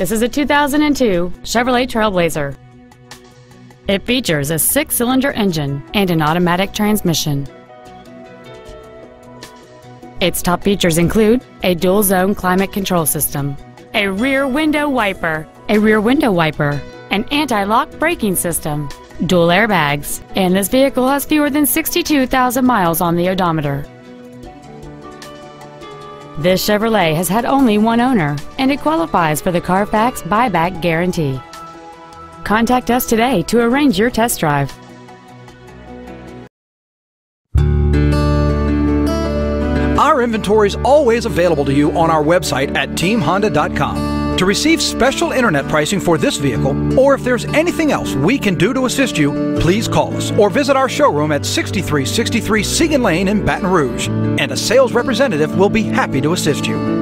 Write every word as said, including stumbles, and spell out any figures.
This is a two thousand two Chevrolet Trailblazer. It features a six-cylinder engine and an automatic transmission. Its top features include a dual-zone climate control system, a rear window wiper, a rear window wiper, an anti-lock braking system, dual airbags, and this vehicle has fewer than sixty-two thousand miles on the odometer. This Chevrolet has had only one owner, and it qualifies for the Carfax Buyback Guarantee. Contact us today to arrange your test drive. Our inventory is always available to you on our website at Team Honda dot com. To receive special internet pricing for this vehicle, or if there's anything else we can do to assist you, please call us or visit our showroom at sixty-three sixty-three Siegen Lane in Baton Rouge, and a sales representative will be happy to assist you.